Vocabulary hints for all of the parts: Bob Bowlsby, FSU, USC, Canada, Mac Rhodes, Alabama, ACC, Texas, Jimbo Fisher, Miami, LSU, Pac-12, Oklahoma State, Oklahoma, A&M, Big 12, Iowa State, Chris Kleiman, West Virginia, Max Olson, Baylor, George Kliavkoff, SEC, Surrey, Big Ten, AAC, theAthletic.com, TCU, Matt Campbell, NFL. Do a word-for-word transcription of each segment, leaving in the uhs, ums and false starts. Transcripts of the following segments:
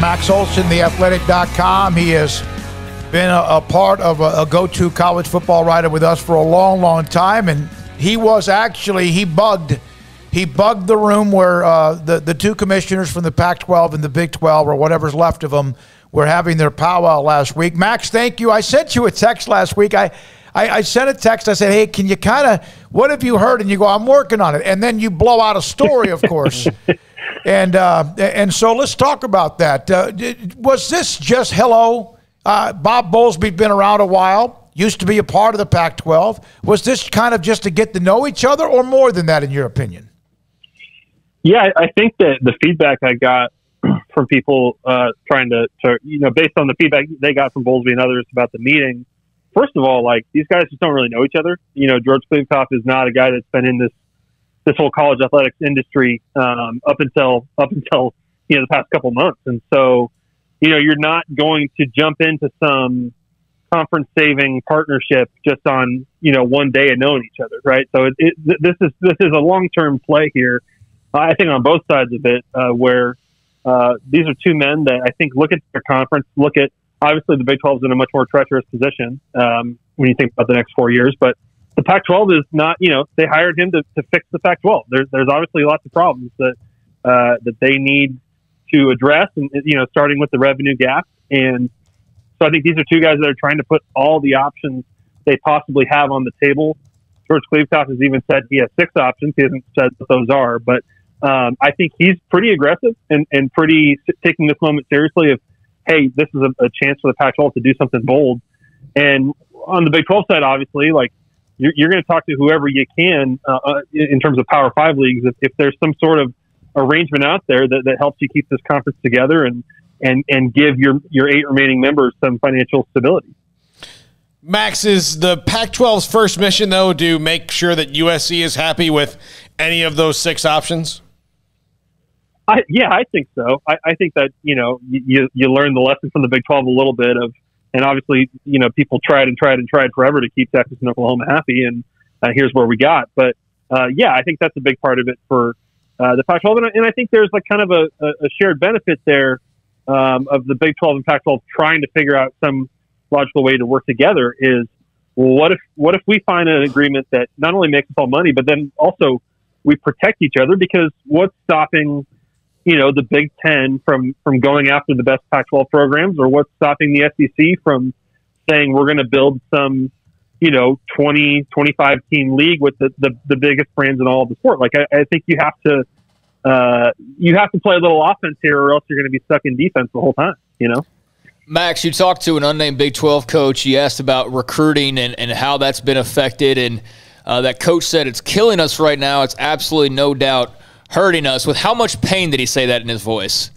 Max Olson, the athletic dot com. He has been a, a part of a, a go-to college football writer with us for a long, long time. And he was actually, he bugged, he bugged the room where uh, the, the two commissioners from the Pac twelve and the Big twelve, or whatever's left of them, were having their powwow last week. Max, thank you. I sent you a text last week. I, I, I sent a text. I said, hey, can you kind of, what have you heard? And you go, I'm working on it. And then you blow out a story, of course. And uh, and so let's talk about that. Uh, was this just hello? Uh, Bob Bowlsby's been around a while, used to be a part of the Pac twelve. Was this kind of just to get to know each other, or more than that, in your opinion? Yeah, I think that the feedback I got from people uh, trying to, to, you know, based on the feedback they got from Bowlsby and others about the meeting, first of all, like, these guys just don't really know each other. You know, George Kliavkoff is not a guy that's been in this this whole college athletics industry um, up until up until you know the past couple months, and so you know you're not going to jump into some conference-saving partnership just on you know one day of knowing each other, right? So it, it, this is this is a long-term play here, I think, on both sides of it, uh, where uh, these are two men that I think look at their conference, look at obviously the Big twelve is in a much more treacherous position um, when you think about the next four years, but the Pac twelve is not, you know, they hired him to, to fix the Pac twelve. There's, there's obviously lots of problems that uh, that they need to address, and you know, starting with the revenue gap. And so I think these are two guys that are trying to put all the options they possibly have on the table. George Kliavkoff has even said he has six options. He hasn't said what those are, but um, I think he's pretty aggressive and, and pretty taking this moment seriously of, hey, this is a, a chance for the Pac twelve to do something bold. And on the Big twelve side, obviously, like, you're going to talk to whoever you can uh, in terms of Power Five leagues. If, if there's some sort of arrangement out there that, that helps you keep this conference together and and and give your your eight remaining members some financial stability. Max, is the Pac twelve's first mission though to make sure that U S C is happy with any of those six options? I, yeah, I think so. I, I think that you know you you learn the lesson from the Big twelve a little bit of. And obviously, you know, people tried and tried and tried forever to keep Texas and Oklahoma happy, and uh, here's where we got. But, uh, yeah, I think that's a big part of it for uh, the Pac twelve. And I, and I think there's like kind of a, a shared benefit there um, of the Big twelve and Pac twelve trying to figure out some logical way to work together is, well, what if what if we find an agreement that not only makes us all money, but then also we protect each other? Because what's stopping – you know, the Big Ten from, from going after the best Pac twelve programs, or what's stopping the S E C from saying we're going to build some, you know, twenty, twenty-five team league with the, the, the biggest brands in all of the sport. Like, I, I think you have to, uh, you have to play a little offense here, or else you're going to be stuck in defense the whole time, you know? Max, you talked to an unnamed Big twelve coach. You asked about recruiting and, and how that's been affected. And uh, that coach said, it's killing us right now. It's absolutely no doubt hurting us. With how much pain did he say that in his voice?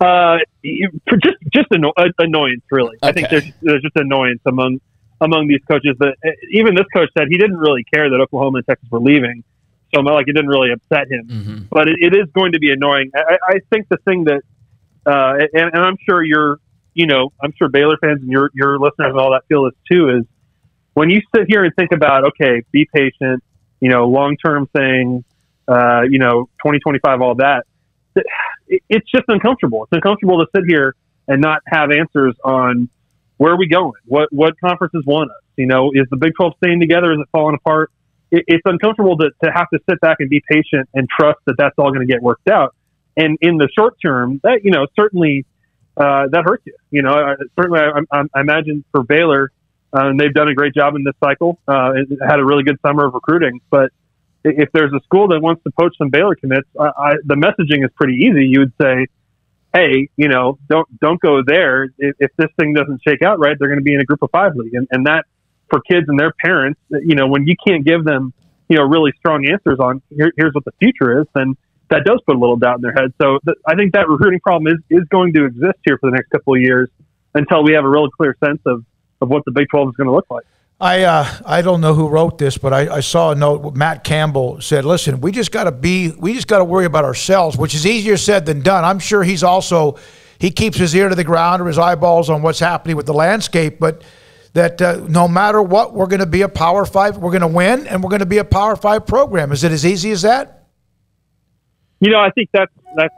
Uh, just just anno annoyance, really. Okay. I think there's, there's just annoyance among among these coaches. That even this coach said he didn't really care that Oklahoma and Texas were leaving, so like it didn't really upset him. Mm-hmm. But it, it is going to be annoying. I, I think the thing that, uh, and, and I'm sure you're, you know, I'm sure Baylor fans and your your listeners and all that feel this too, is when you sit here and think about, okay, be patient, you know, long term thing. Uh, you know, twenty twenty-five, all that. It, it's just uncomfortable. It's uncomfortable to sit here and not have answers on where are we going? What what conferences want us? You know, is the Big twelve staying together? Is it falling apart? It, it's uncomfortable to, to have to sit back and be patient and trust that that's all going to get worked out. And in the short term, that, you know, certainly uh, that hurts you. You know, I, certainly I, I, I imagine for Baylor, uh, and they've done a great job in this cycle. Uh, it had a really good summer of recruiting, but if there's a school that wants to poach some Baylor commits, I, I, the messaging is pretty easy. You would say, hey, you know, don't don't go there. If, if this thing doesn't shake out right, they're going to be in a group of five league. And, and that, for kids and their parents, you know, when you can't give them, you know, really strong answers on here, here's what the future is, then that does put a little doubt in their head. So th I think that recruiting problem is, is going to exist here for the next couple of years until we have a real clear sense of, of what the Big twelve is going to look like. I, uh, I don't know who wrote this, but I, I saw a note. Matt Campbell said, listen, we just got to be, we just got to worry about ourselves, which is easier said than done. I'm sure he's also, he keeps his ear to the ground or his eyeballs on what's happening with the landscape, but that uh, no matter what, we're going to be a Power Five, we're going to win, and we're going to be a Power Five program. Is it as easy as that? You know, I think that's, that's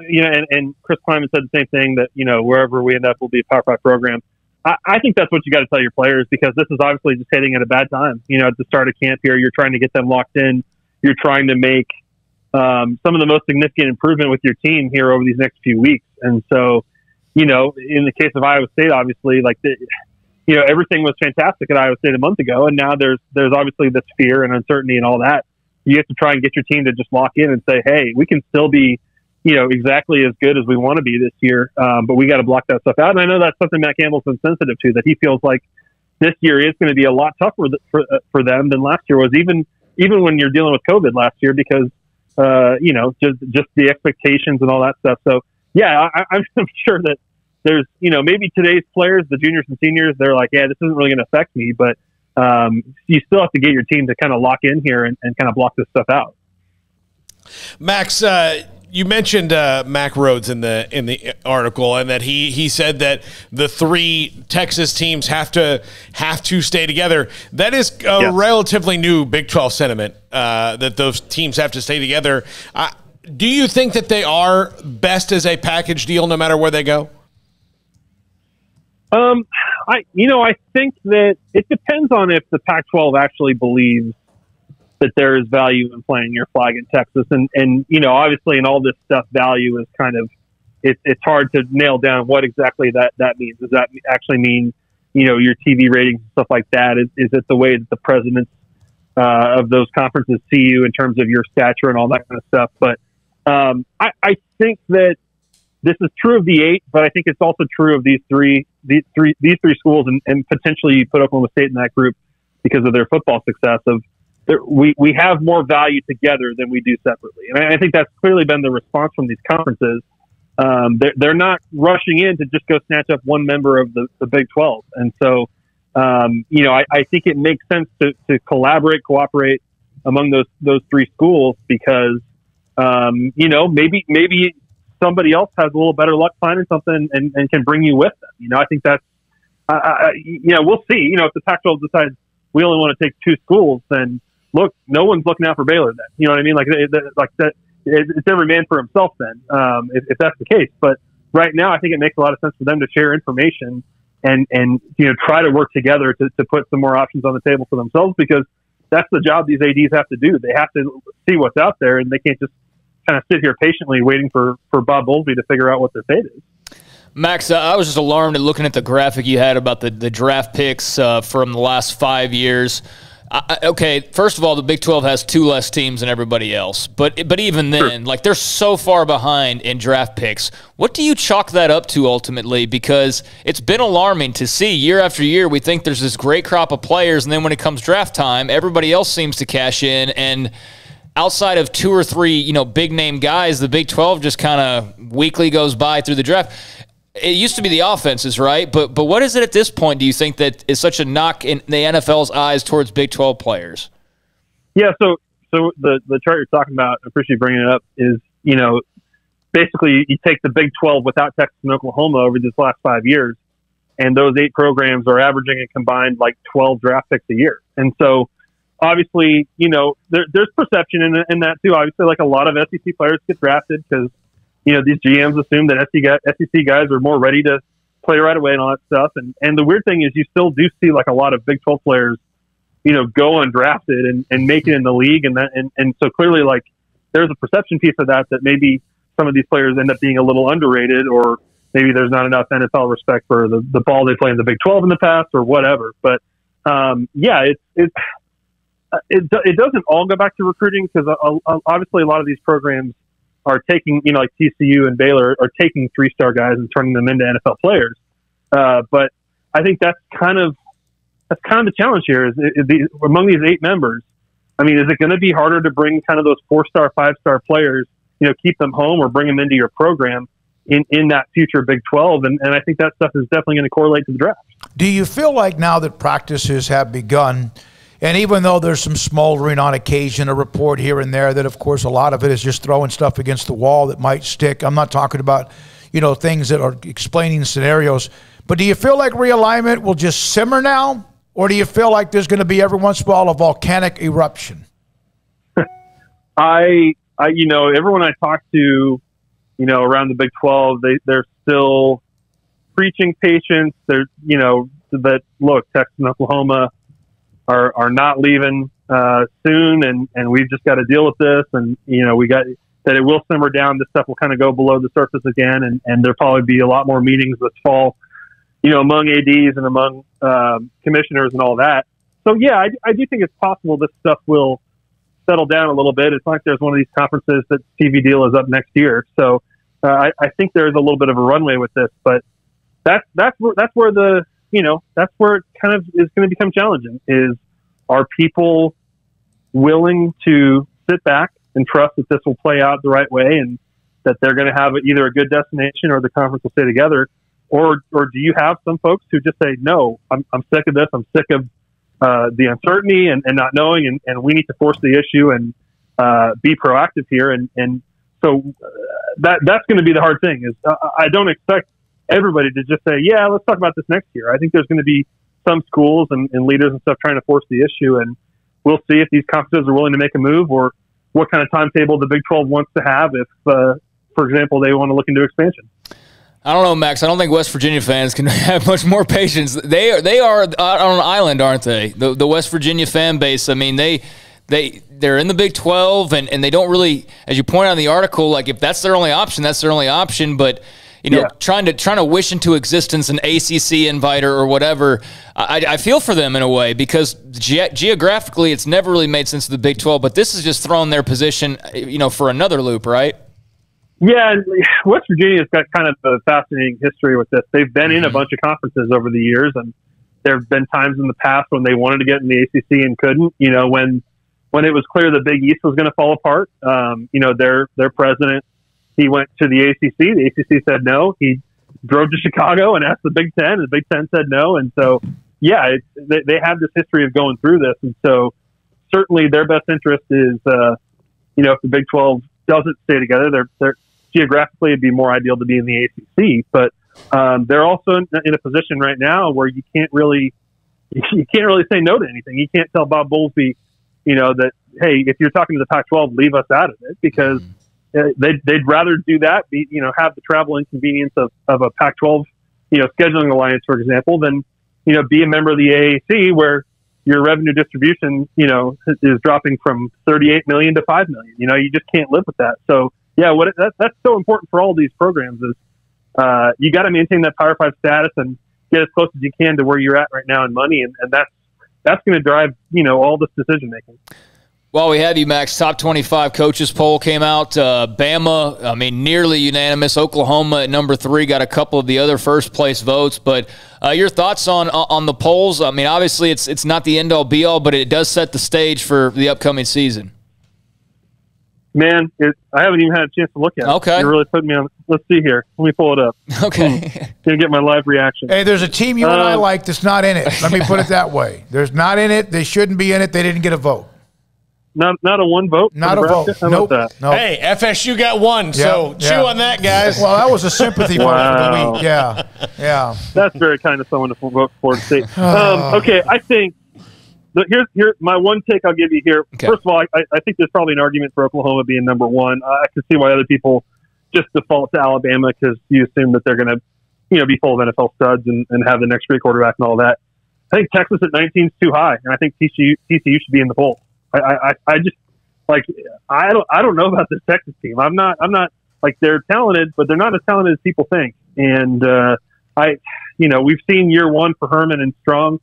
you know, and, and Chris Kleiman said the same thing, that, you know, wherever we end up will be a Power Five program. I, I think that's what you got to tell your players, because this is obviously just hitting at a bad time. You know, at the start of camp here, you're trying to get them locked in. You're trying to make um, some of the most significant improvement with your team here over these next few weeks. And so, you know, in the case of Iowa State, obviously, like, the, you know, everything was fantastic at Iowa State a month ago, and now there's there's obviously this fear and uncertainty and all that. You have to try and get your team to just lock in and say, hey, we can still be, you know, exactly as good as we want to be this year, um, but we got to block that stuff out. And I know that's something Matt Campbell's been sensitive to, that he feels like this year is going to be a lot tougher for, uh, for them than last year was, even even when you're dealing with COVID last year, because, uh, you know, just just the expectations and all that stuff. So, yeah, I, I'm sure that there's, you know, maybe today's players, the juniors and seniors, they're like, yeah, this isn't really going to affect me, but um, you still have to get your team to kind of lock in here and, and kind of block this stuff out. Max, uh, you mentioned uh, Mac Rhodes in the in the article, and that he he said that the three Texas teams have to have to stay together. That is a yeah. relatively new Big twelve sentiment, uh, that those teams have to stay together. Uh, do you think that they are best as a package deal, no matter where they go? Um, I you know I think that it depends on if the Pac twelve actually believes that there is value in playing your flag in Texas. And, and, you know, obviously in all this stuff, value is kind of, it, it's hard to nail down what exactly that, that means. Does that actually mean, you know, your T V ratings and stuff like that? Is, is it the way that the presidents uh, of those conferences see you in terms of your stature and all that kind of stuff? But um, I, I think that this is true of the eight, but I think it's also true of these three, these three, these three schools, and, and potentially you put Oklahoma State in that group because of their football success of, We, we have more value together than we do separately. And I think that's clearly been the response from these conferences. Um, they're, they're not rushing in to just go snatch up one member of the, the Big twelve. And so, um, you know, I, I think it makes sense to, to collaborate, cooperate among those those three schools because, um, you know, maybe maybe somebody else has a little better luck finding something and, and can bring you with them. You know, I think that's, uh, I, you know, we'll see. You know, if the Pac twelve decides we only want to take two schools, then, look, no one's looking out for Baylor then. You know what I mean? Like, like that, it's every man for himself then, um, if, if that's the case. But right now, I think it makes a lot of sense for them to share information and, and you know, try to work together to, to put some more options on the table for themselves, because that's the job these A Ds have to do. They have to see what's out there, and they can't just kind of sit here patiently waiting for, for Bob Bowlsby to figure out what their fate is. Max, uh, I was just alarmed at looking at the graphic you had about the, the draft picks uh, from the last five years. I, okay, first of all, the Big twelve has two less teams than everybody else. But but even then, sure. like they're so far behind in draft picks. What do you chalk that up to ultimately? Because it's been alarming to see year after year we think there's this great crop of players, and then when it comes draft time, everybody else seems to cash in. And outside of two or three, you know, big-name guys, the Big twelve just kind of weekly goes by through the draft. It used to be the offenses, right? But but what is it at this point, do you think, that is such a knock in the N F L's eyes towards Big twelve players? Yeah, so so the, the chart you're talking about, I appreciate bringing it up, is, you know, basically you take the Big twelve without Texas and Oklahoma over this last five years, and those eight programs are averaging a combined like twelve draft picks a year. And so obviously, you know, there, there's perception in, in that too. Obviously, like a lot of S E C players get drafted because, you know, these G Ms assume that S E C guys are more ready to play right away and all that stuff. And, and the weird thing is you still do see like a lot of Big twelve players, you know, go undrafted and, and make it in the league. And, that, and and so clearly, like, there's a perception piece of that, that maybe some of these players end up being a little underrated, or maybe there's not enough N F L respect for the, the ball they play in the Big twelve in the past or whatever. But, um, yeah, it's it, it, it doesn't all go back to recruiting, because obviously a lot of these programs are taking, you know, like T C U and Baylor are taking three-star guys and turning them into N F L players. Uh, but I think that's kind of, that's kind of the challenge here is, is the, among these eight members. I mean, is it going to be harder to bring kind of those four-star, five-star players, you know, keep them home or bring them into your program in, in that future Big twelve? And, and I think that stuff is definitely going to correlate to the draft. Do you feel like now that practices have begun, and even though there's some smoldering on occasion, a report here and there, that, of course, a lot of it is just throwing stuff against the wall that might stick. I'm not talking about, you know, things that are explaining scenarios. But do you feel like realignment will just simmer now? Or do you feel like there's going to be every once in a while a volcanic eruption? I, I you know, everyone I talk to you know, around the Big twelve, they, they're still preaching patience. They're, you know, that look, Texas and Oklahoma are, are not leaving uh, soon. And, and we've just got to deal with this. And, you know, we got that it will simmer down. This stuff will kind of go below the surface again. And, and there'll probably be a lot more meetings this fall, you know, among A Ds and among um, commissioners and all that. So, yeah, I, I do think it's possible this stuff will settle down a little bit. It's like there's one of these conferences that T V deal is up next year. So uh, I, I think there's a little bit of a runway with this, but that's, that's where, that's where the, you know, that's where it kind of is going to become challenging is, are people willing to sit back and trust that this will play out the right way and that they're going to have either a good destination or the conference will stay together? Or, or do you have some folks who just say, no, I'm, I'm sick of this. I'm sick of, Uh, the uncertainty and, and not knowing, and, and we need to force the issue and uh, be proactive here. And, and so that that's going to be the hard thing is uh, I don't expect everybody to just say, yeah, let's talk about this next year. I think there's going to be some schools and, and leaders and stuff trying to force the issue. And we'll see if these conferences are willing to make a move or what kind of timetable the Big twelve wants to have if, uh, for example, they want to look into expansion. I don't know, Max. I don't think West Virginia fans can have much more patience. They are they are on an island, aren't they? The the West Virginia fan base. I mean, they they they're in the Big twelve, and and they don't really, as you point out in the article, like if that's their only option, that's their only option. But you know, yeah. trying to trying to wish into existence an A C C inviter or whatever, I, I feel for them in a way because ge geographically, it's never really made sense to the Big twelve. But this has just thrown their position, you know, for another loop, right? Yeah, West Virginia's got kind of a fascinating history with this. They've been in a bunch of conferences over the years, and there have been times in the past when they wanted to get in the A C C and couldn't. You know, when when it was clear the Big East was going to fall apart, um, you know, their their president, he went to the A C C. The A C C said no. He drove to Chicago and asked the Big Ten, and the Big Ten said no. And so, yeah, it, they, they have this history of going through this. And so certainly their best interest is, uh, you know, if the Big twelve doesn't stay together, they're, they're geographically, it'd be more ideal to be in the A C C, but um, they're also in, in a position right now where you can't really, you can't really say no to anything. You can't tell Bob Bowlsby, you know, that hey, if you're talking to the Pac twelve, leave us out of it because mm-hmm. they'd, they'd rather do that, be, you know, have the travel inconvenience of, of a Pac twelve, you know, scheduling alliance, for example, than you know, be a member of the A A C where your revenue distribution, you know, is dropping from thirty-eight million to five million. You know, you just can't live with that. So. Yeah, what that, that's so important for all these programs is uh, you got to maintain that Power Five status and get as close as you can to where you're at right now in money, and, and that's that's going to drive you know all this decision making. While we have you, Max, top twenty-five coaches poll came out. Uh, Bama, I mean, nearly unanimous. Oklahoma at number three got a couple of the other first place votes. But uh, your thoughts on on the polls? I mean, obviously it's it's not the end all be all, but it does set the stage for the upcoming season. Man, it, I haven't even had a chance to look at it. Okay. You're really putting me on. Let's see here. Let me pull it up. Okay. Going to get my live reaction. Hey, there's a team you uh, and I like that's not in it. Let me put it that way. There's not in it. They shouldn't be in it. They didn't get a vote. Not not a one vote? Not a vote. How nope. about that? Nope. Hey, F S U got one, yep. so chew yep. on that, guys. Well, that was a sympathy vote wow. for the week. Yeah, yeah. That's very kind of someone to vote for to see. um, okay, I think. Here's here my one take I'll give you here. Okay. First of all, I, I think there's probably an argument for Oklahoma being number one. I can see why other people just default to Alabama because you assume that they're going to, you know, be full of N F L studs and, and have the next great quarterback and all that. I think Texas at nineteen is too high, and I think T C U, T C U should be in the poll. I, I I just like I don't I don't know about this Texas team. I'm not I'm not like they're talented, but they're not as talented as people think. And uh, I, you know, we've seen year one for Herman and Strong,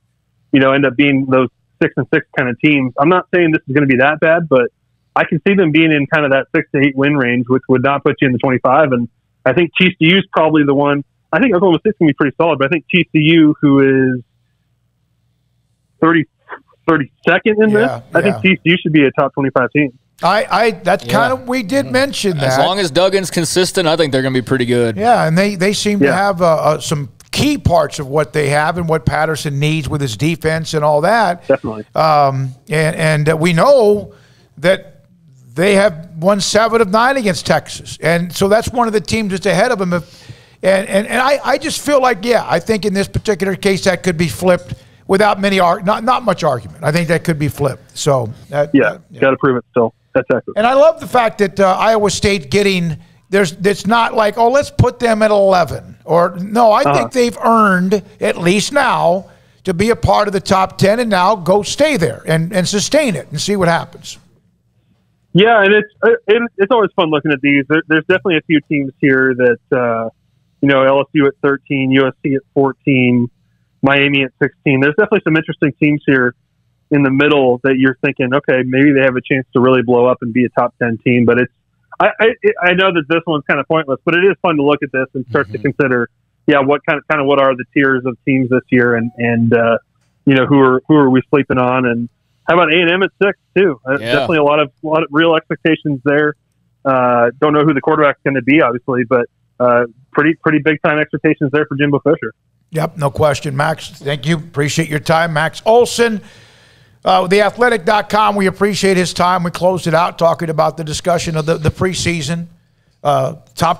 you know, end up being those six and six kind of teams. I'm not saying this is going to be that bad, but I can see them being in kind of that six to eight win range, which would not put you in the twenty-five. And I think T C U is probably the one. I think Oklahoma State's going to be pretty solid, but I think T C U, who is thirty, thirty-second in yeah, this, I yeah. think T C U should be a top twenty-five team. I, I, that's yeah. kind of, we did mention that. As long as Duggan's consistent, I think they're going to be pretty good. Yeah, and they, they seem yeah. to have uh, uh, some key parts of what they have and what Patterson needs with his defense and all that. Definitely. Um, and and we know that they have won seven of nine against Texas. And so that's one of the teams that's ahead of them. And, and, and I, I just feel like, yeah, I think in this particular case that could be flipped without many – not not much argument. I think that could be flipped. So that, yeah, uh, yeah. got to prove it still. That's accurate. And I love the fact that uh, Iowa State getting – There's, it's not like, oh, let's put them at eleven. Or no, I uh-huh. think they've earned, at least now, to be a part of the top ten, and now go stay there and, and sustain it and see what happens. Yeah, and it's it, it's always fun looking at these. There, there's definitely a few teams here that, uh, you know, L S U at thirteen, U S C at fourteen, Miami at sixteen. There's definitely some interesting teams here in the middle that you're thinking, okay, maybe they have a chance to really blow up and be a top ten team. But it's I I, I know that this one's kind of pointless, but it is fun to look at this and start mm-hmm. to consider. Yeah, what kind of kind of what are the tiers of teams this year, and and uh, you know who are who are we sleeping on, and how about A and M at six too? Yeah. Definitely a lot of a lot of real expectations there. Uh, don't know who the quarterback's going to be, obviously, but uh, pretty pretty big time expectations there for Jimbo Fisher. Yep, no question, Max. Thank you, appreciate your time, Max Olson. Uh, the athletic dot com. We appreciate his time. We closed it out talking about the discussion of the the preseason uh, top twenty.